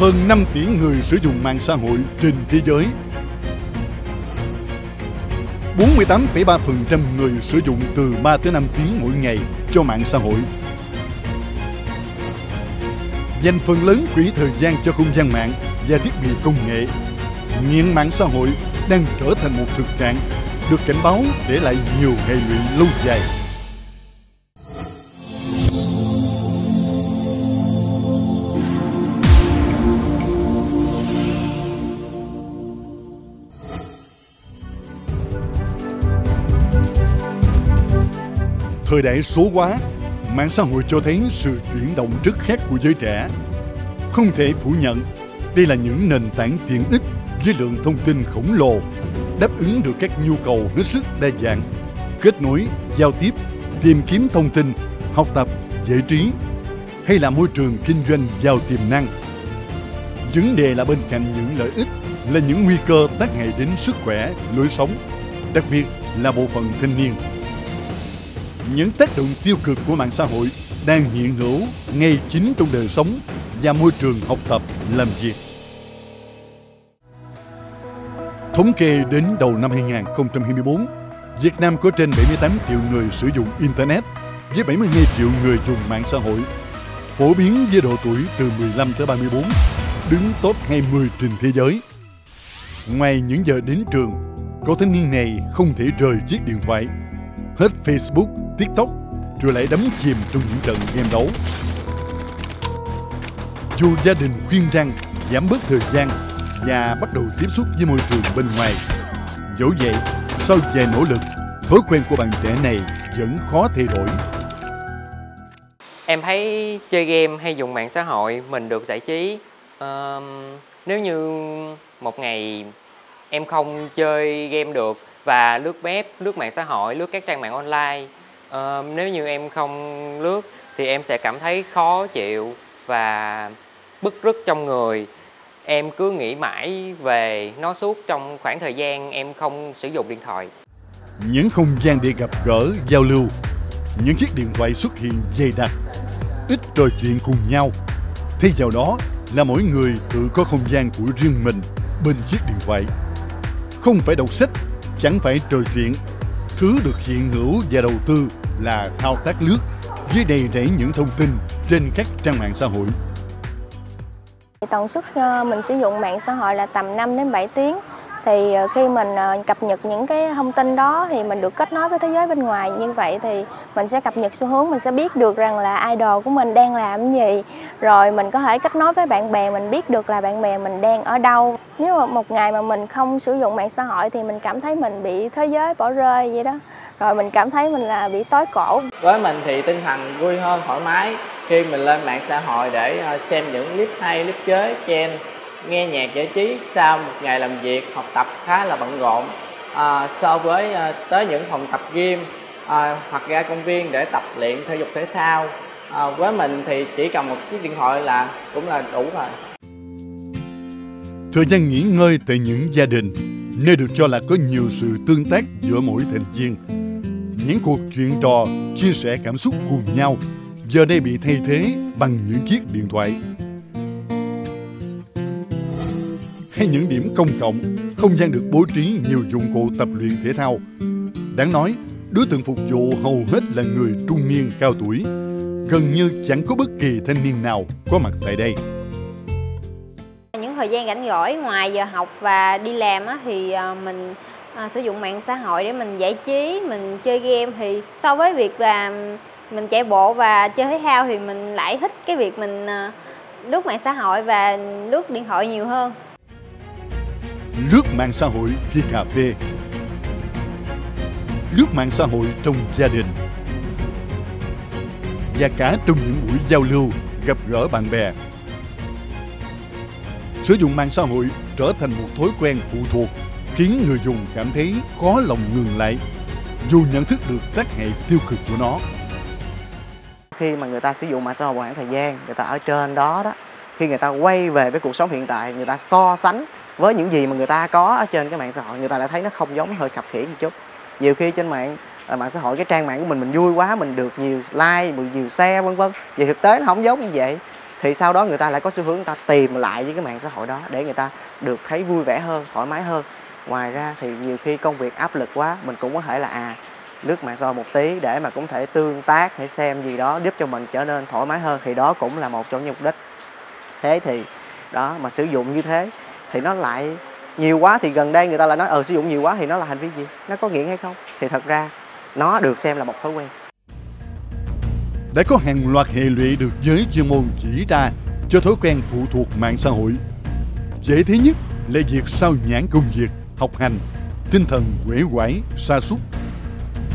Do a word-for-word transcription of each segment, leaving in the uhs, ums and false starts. Hơn năm tỷ người sử dụng mạng xã hội trên thế giới. bốn mươi tám phẩy ba phần trăm người sử dụng từ ba tới năm tiếng mỗi ngày cho mạng xã hội. Dành phần lớn quỹ thời gian cho không gian mạng và thiết bị công nghệ. Nghiện mạng xã hội đang trở thành một thực trạng được cảnh báo để lại nhiều hệ lụy lâu dài. Thời đại số hóa, mạng xã hội cho thấy sự chuyển động rất khác của giới trẻ. Không thể phủ nhận, đây là những nền tảng tiện ích với lượng thông tin khổng lồ, đáp ứng được các nhu cầu hết sức đa dạng, kết nối, giao tiếp, tìm kiếm thông tin, học tập, giải trí, hay là môi trường kinh doanh giàu tiềm năng. Vấn đề là bên cạnh những lợi ích là những nguy cơ tác hại đến sức khỏe, lối sống, đặc biệt là bộ phận thanh niên. Những tác động tiêu cực của mạng xã hội đang hiện hữu ngay chính trong đời sống và môi trường học tập, làm việc. Thống kê đến đầu năm hai nghìn không trăm hai mươi tư, Việt Nam có trên bảy mươi tám triệu người sử dụng Internet với bảy mươi hai triệu người dùng mạng xã hội, phổ biến với độ tuổi từ mười lăm tới ba mươi tư, đứng top hai mươi trên thế giới. Ngoài những giờ đến trường, cậu thanh niên này không thể rời chiếc điện thoại. Hết Facebook, TikTok, rồi lại đắm chìm trong những trận game đấu. Dù gia đình khuyên rằng giảm bớt thời gian và bắt đầu tiếp xúc với môi trường bên ngoài, dẫu vậy, sau vài nỗ lực, thói quen của bạn trẻ này vẫn khó thay đổi. Em thấy chơi game hay dùng mạng xã hội mình được giải trí. Ờ, nếu như một ngày em không chơi game được và lướt web, lướt mạng xã hội, lướt các trang mạng online, ờ, nếu như em không lướt thì em sẽ cảm thấy khó chịu và bứt rứt trong người. Em cứ nghĩ mãi về nó suốt trong khoảng thời gian em không sử dụng điện thoại. Những không gian để gặp gỡ, giao lưu, những chiếc điện thoại xuất hiện dày đặc, ít trò chuyện cùng nhau. Thay vào đó là mỗi người tự có không gian của riêng mình bên chiếc điện thoại. Không phải đọc sách, chẳng phải trò chuyện, thứ được hiện hữu và đầu tư là thao tác lướt với đầy rẫy những thông tin trên các trang mạng xã hội. Tần suất mình sử dụng mạng xã hội là tầm năm đến bảy tiếng. Thì khi mình cập nhật những cái thông tin đó thì mình được kết nối với thế giới bên ngoài. Như vậy thì mình sẽ cập nhật xu hướng, mình sẽ biết được rằng là idol của mình đang làm gì. Rồi mình có thể kết nối với bạn bè, mình biết được là bạn bè mình đang ở đâu. Nếu mà một ngày mà mình không sử dụng mạng xã hội thì mình cảm thấy mình bị thế giới bỏ rơi vậy đó. Rồi mình cảm thấy mình là bị tối cổ. Với mình thì tinh thần vui hơn, thoải mái khi mình lên mạng xã hội để xem những clip hay, clip chế, trend, nghe nhạc giải trí sau một ngày làm việc, học tập khá là bận rộn. À, so với à, tới những phòng tập gym à, hoặc ra công viên để tập luyện thể dục thể thao, à, với mình thì chỉ cần một chiếc điện thoại là cũng là đủ rồi. Thời gian nghỉ ngơi tại những gia đình, nơi được cho là có nhiều sự tương tác giữa mỗi thành viên, những cuộc chuyện trò, chia sẻ cảm xúc cùng nhau, giờ đây bị thay thế bằng những chiếc điện thoại. Hay những điểm công cộng, không gian được bố trí nhiều dụng cụ tập luyện thể thao. Đáng nói, đối tượng phục vụ hầu hết là người trung niên cao tuổi. Gần như chẳng có bất kỳ thanh niên nào có mặt tại đây. Những thời gian rảnh rỗi ngoài giờ học và đi làm á, thì mình à, sử dụng mạng xã hội để mình giải trí, mình chơi game. Thì so với việc là mình chạy bộ và chơi thể thao thì mình lại thích cái việc mình à, lướt mạng xã hội và lướt điện thoại nhiều hơn. Lướt mạng xã hội khi cà phê, lướt mạng xã hội trong gia đình và cả trong những buổi giao lưu, gặp gỡ bạn bè. Sử dụng mạng xã hội trở thành một thói quen phụ thuộc, khiến người dùng cảm thấy khó lòng ngừng lại, dù nhận thức được tác hại tiêu cực của nó. Khi mà người ta sử dụng mạng xã hội một khoảng thời gian, người ta ở trên đó đó, khi người ta quay về với cuộc sống hiện tại, người ta so sánh với những gì mà người ta có ở trên cái mạng xã hội, người ta lại thấy nó không giống, hơi khập khiễng một chút. Nhiều khi trên mạng mạng xã hội, cái trang mạng của mình mình vui quá, mình được nhiều like, mình nhiều share vân vân. Vì thực tế nó không giống như vậy. thì sau đó người ta lại có xu hướng người ta tìm lại với cái mạng xã hội đó để người ta được thấy vui vẻ hơn, thoải mái hơn. Ngoài ra thì nhiều khi công việc áp lực quá, mình cũng có thể là à lướt mạng xã hội một tí để mà cũng thể tương tác, để xem gì đó giúp cho mình trở nên thoải mái hơn, thì đó cũng là một trong những mục đích. Thế thì đó, mà sử dụng như thế thì nó lại nhiều quá, thì gần đây người ta lại nói ờ sử dụng nhiều quá thì nó là hành vi gì, nó có nghiện hay không? Thì thật ra nó được xem là một thói quen. Đã có hàng loạt hệ lụy được giới chuyên môn chỉ ra cho thói quen phụ thuộc mạng xã hội. Dễ thấy nhất là việc sao nhãng công việc, học hành, tinh thần uể oải, sa sút,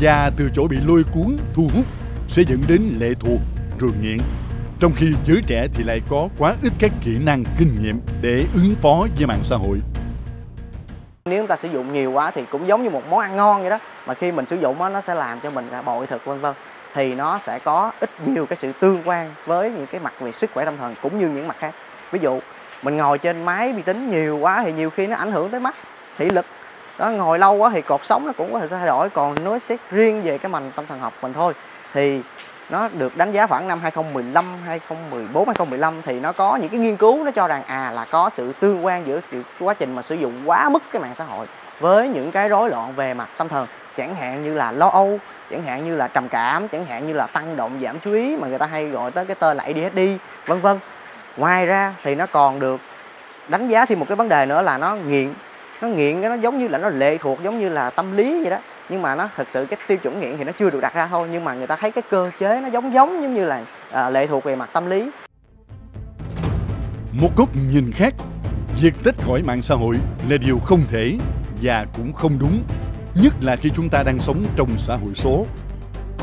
và từ chỗ bị lôi cuốn, thu hút sẽ dẫn đến lệ thuộc, rồi nghiện. Trong khi giới trẻ thì lại có quá ít các kỹ năng, kinh nghiệm để ứng phó với mạng xã hội. Nếu chúng ta sử dụng nhiều quá thì cũng giống như một món ăn ngon vậy đó, mà khi mình sử dụng đó, nó sẽ làm cho mình bội thực vân vân, thì nó sẽ có ít nhiều cái sự tương quan với những cái mặt về sức khỏe tâm thần cũng như những mặt khác. Ví dụ mình ngồi trên máy vi tính nhiều quá thì nhiều khi nó ảnh hưởng tới mắt, thị lực đó, ngồi lâu quá thì cột sống nó cũng có thể thay đổi. Còn nói xét riêng về cái mành tâm thần học mình thôi, thì nó được đánh giá khoảng năm hai không một lăm, hai không một bốn, hai không một lăm thì nó có những cái nghiên cứu nó cho rằng à là có sự tương quan giữa quá trình mà sử dụng quá mức cái mạng xã hội với những cái rối loạn về mặt tâm thần, chẳng hạn như là lo âu, chẳng hạn như là trầm cảm, chẳng hạn như là tăng động giảm chú ý mà người ta hay gọi tới cái tên là A D H D vân vân. Ngoài ra thì nó còn được đánh giá thêm một cái vấn đề nữa là nó nghiện, nó nghiện nó giống như là nó lệ thuộc, giống như là tâm lý vậy đó. Nhưng mà nó thực sự cái tiêu chuẩn nghiện thì nó chưa được đặt ra thôi, nhưng mà người ta thấy cái cơ chế nó giống giống giống như là à, lệ thuộc về mặt tâm lý. Một góc nhìn khác, việc tách khỏi mạng xã hội là điều không thể và cũng không đúng, nhất là khi chúng ta đang sống trong xã hội số.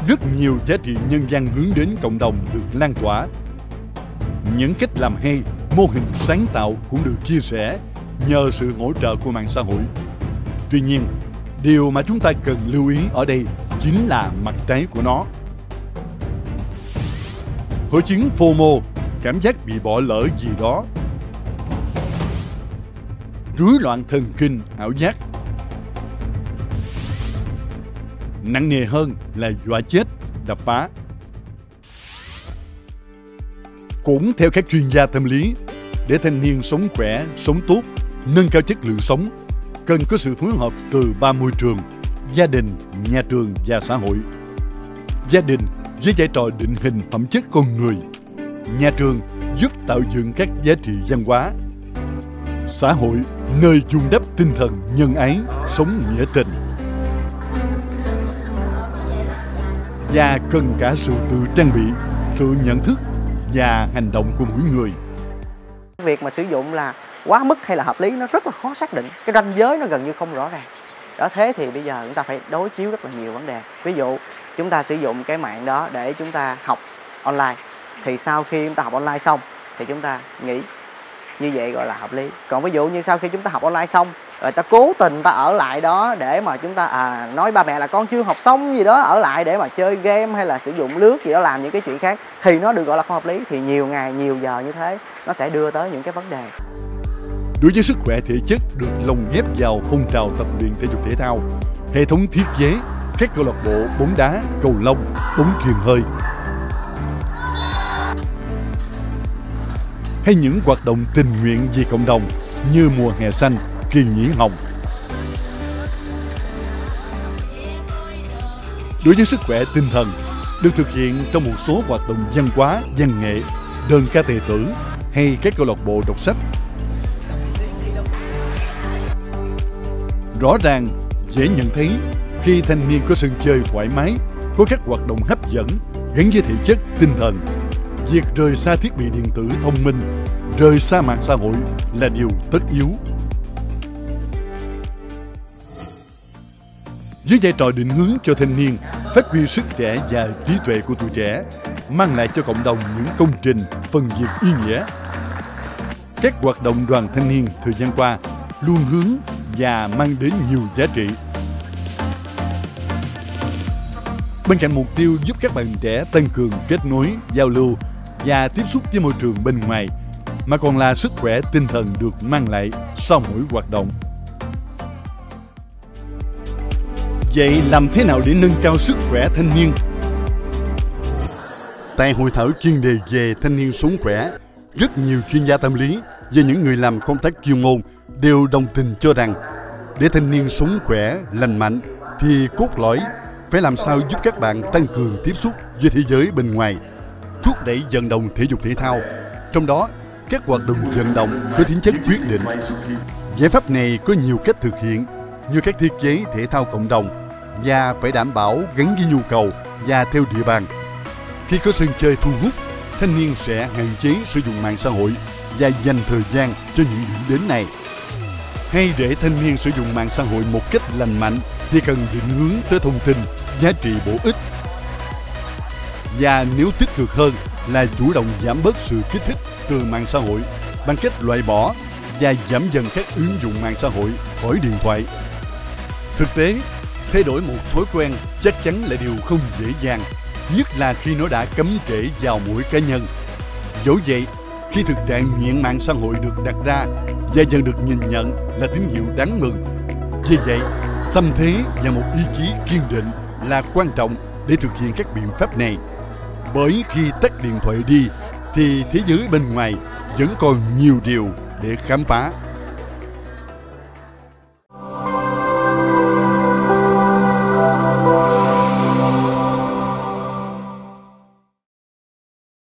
Rất nhiều giá trị nhân văn hướng đến cộng đồng được lan tỏa. Những cách làm hay, mô hình sáng tạo cũng được chia sẻ nhờ sự hỗ trợ của mạng xã hội. Tuy nhiên, điều mà chúng ta cần lưu ý ở đây chính là mặt trái của nó. Hội chứng phô mô, cảm giác bị bỏ lỡ gì đó. Rối loạn thần kinh, ảo giác. Nặng nề hơn là dọa chết, đập phá. Cũng theo các chuyên gia tâm lý, để thanh niên sống khỏe, sống tốt, nâng cao chất lượng sống, cần có sự phối hợp từ ba môi trường: gia đình, nhà trường và xã hội. Gia đình với vai trò định hình phẩm chất con người, nhà trường giúp tạo dựng các giá trị văn hóa, xã hội nơi vun đắp tinh thần nhân ái, sống nghĩa tình. Và cần cả sự tự trang bị, tự nhận thức và hành động của mỗi người. Việc mà sử dụng là quá mức hay là hợp lý nó rất là khó xác định, cái ranh giới nó gần như không rõ ràng. Đó, thế thì bây giờ chúng ta phải đối chiếu rất là nhiều vấn đề. Ví dụ chúng ta sử dụng cái mạng đó để chúng ta học online, thì sau khi chúng ta học online xong thì chúng ta nghỉ, như vậy gọi là hợp lý. Còn ví dụ như sau khi chúng ta học online xong rồi ta cố tình ta ở lại đó để mà chúng ta à, nói ba mẹ là con chưa học xong gì đó, ở lại để mà chơi game hay là sử dụng lướt gì đó, làm những cái chuyện khác, thì nó được gọi là không hợp lý. Thì nhiều ngày, nhiều giờ như thế nó sẽ đưa tới những cái vấn đề. Đối với sức khỏe thể chất được lồng ghép vào phong trào tập luyện thể dục thể thao, hệ thống thiết chế các câu lạc bộ bóng đá, cầu lông, bóng chuyền hơi, hay những hoạt động tình nguyện vì cộng đồng như mùa hè xanh, kỳ nghỉ hồng. Đối với sức khỏe tinh thần được thực hiện trong một số hoạt động văn hóa, văn nghệ, đơn ca tài tử hay các câu lạc bộ đọc sách. Rõ ràng dễ nhận thấy khi thanh niên có sân chơi thoải mái, có các hoạt động hấp dẫn gắn với thể chất tinh thần, việc rời xa thiết bị điện tử thông minh, rời xa mạng xã hội là điều tất yếu. Với vai trò định hướng cho thanh niên, phát huy sức trẻ và trí tuệ của tuổi trẻ, mang lại cho cộng đồng những công trình, phần việc ý nghĩa. Các hoạt động đoàn thanh niên thời gian qua luôn hướng và mang đến nhiều giá trị. Bên cạnh mục tiêu giúp các bạn trẻ tăng cường kết nối, giao lưu và tiếp xúc với môi trường bên ngoài, mà còn là sức khỏe tinh thần được mang lại sau mỗi hoạt động. Vậy làm thế nào để nâng cao sức khỏe thanh niên? Tại hội thảo chuyên đề về thanh niên sống khỏe Rất nhiều chuyên gia tâm lý và những người làm công tác chuyên môn đều đồng tình cho rằng để thanh niên sống khỏe, lành mạnh thì cốt lõi phải làm sao giúp các bạn tăng cường tiếp xúc với thế giới bên ngoài, thúc đẩy vận động thể dục thể thao, trong đó các hoạt động vận động có tính chất quyết định. Giải pháp này có nhiều cách thực hiện như các thiết chế thể thao cộng đồng và phải đảm bảo gắn với nhu cầu và theo địa bàn. Khi có sân chơi thu hút, thanh niên sẽ hạn chế sử dụng mạng xã hội và dành thời gian cho những điểm đến này. Hay để thanh niên sử dụng mạng xã hội một cách lành mạnh thì cần định hướng tới thông tin, giá trị bổ ích. Và nếu tích cực hơn là chủ động giảm bớt sự kích thích từ mạng xã hội bằng cách loại bỏ và giảm dần các ứng dụng mạng xã hội khỏi điện thoại. Thực tế, thay đổi một thói quen chắc chắn là điều không dễ dàng, nhất là khi nó đã cắm rễ vào mỗi cá nhân. Dẫu vậy, khi thực trạng nghiện mạng xã hội được đặt ra và dần được nhìn nhận là tín hiệu đáng mừng. Vì vậy, tâm thế và một ý chí kiên định là quan trọng để thực hiện các biện pháp này. Bởi khi tắt điện thoại đi thì thế giới bên ngoài vẫn còn nhiều điều để khám phá.